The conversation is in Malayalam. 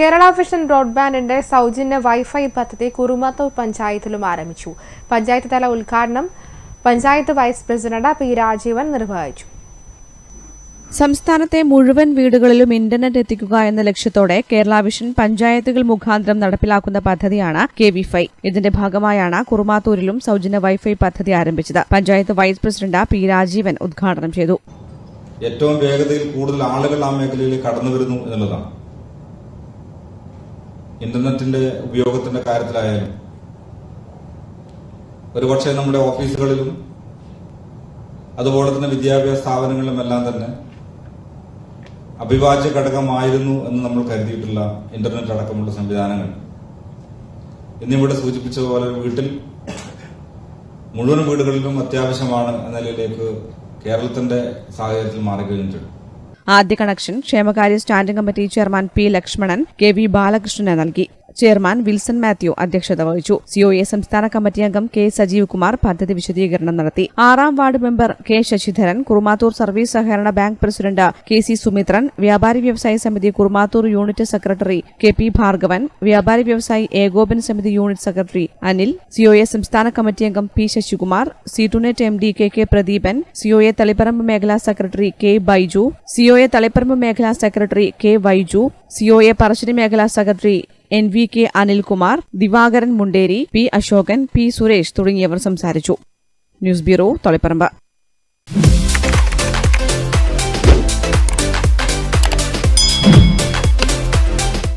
കേരള വിഷൻ ബ്രോഡ്ബാൻഡിന്റെ സൗജന്യ വൈഫൈ പദ്ധതി കുറുമാത്തൂർ പഞ്ചായത്തിലും ആരംഭിച്ചു. പഞ്ചായത്ത് തല ഉദ്ഘാടനം panchayat vice president P Rajeevan നിർവഹിച്ചു. സംസ്ഥാനത്തെ മുഴുവൻ വീടുകളിലും ഇന്റർനെറ്റ് എത്തിക്കുക എന്ന ലക്ഷ്യത്തോടെ കേരള വിഷൻ പഞ്ചായത്തുകൾ മുഖാന്തരം നടപ്പിലാക്കുന്ന പദ്ധതിയാണ് കെവിഫൈ. ഇതിന്റെ ഭാഗമായാണ് കുറുമാത്തൂരിലും സൗജന്യ വൈഫൈ പദ്ധതി ആരംഭിച്ചത്. Panchayat vice president P Rajeevan ഉദ്ഘാടനം ചെയ്തു. ഏറ്റവും വേഗതയിൽ കൂടുതൽ ആളുകൾ ആ മേഖലയിൽ കടന്നു വരുന്നു എന്നുള്ളതാണ്. ഇന്റർനെറ്റിന്റെ ഉപയോഗത്തിന്റെ കാര്യത്തിലായാലും ഒരുപക്ഷെ നമ്മുടെ ഓഫീസുകളിലും അതുപോലെ തന്നെ വിദ്യാഭ്യാസ സ്ഥാപനങ്ങളിലുമെല്ലാം തന്നെ അഭിവാജ്യ ഘടകമായിരുന്നു എന്ന് നമ്മൾ കരുതിയിട്ടുള്ള ഇന്റർനെറ്റ് അടക്കമുള്ള സംവിധാനങ്ങൾ ഇന്നിവിടെ സൂചിപ്പിച്ചതുപോലെ വീട്ടിൽ മുഴുവൻ വീടുകളിലും അത്യാവശ്യമാണ് എന്ന നിലയിലേക്ക് കേരളത്തിന്റെ സാഹചര്യത്തിൽ മാറിക്കഴിഞ്ഞിട്ടുണ്ട്. ആദ്യ കണക്ഷൻ ക്ഷേമകാര്യ standing committee chairman P Lakshmanan, K V ബാലകൃഷ്ണന് നൽകി. ചെയർമാൻ വിൽസൺ മാത്യു അധ്യക്ഷത വഹിച്ചു. സിഒഎ സംസ്ഥാന കമ്മിറ്റി അംഗം കെ സജീവ കുമാർ പദ്ധതി വിശദീകരണം നടത്തി. 6 ward member K Sasidharan, Kurumathur service സഹകരണ bank president K C Sumithran, വ്യാപാരി വ്യവസായ സമിതി Kurumathur unit secretary K P Bhargavan, വ്യാപാരി വ്യവസായി ഏകോപന സമിതി യൂണിറ്റ് സെക്രട്ടറി അനിൽ, സിഒഎ സംസ്ഥാന കമ്മിറ്റി അംഗം പി ശശികുമാർ, സീടുനെറ്റ് MD K Pradeepan, COA Taliparamba മേഖലാ secretary K Baiju, COA Taliparamba മേഖലാ secretary K Vaiju, COA Parassini മേഖലാ secretary NVK Anilkumar, Divakaran Munderi, P Ashokan, P Suresh തുടങ്ങിയവർ സംസാരിച്ചു. News bureau, Taliparamba.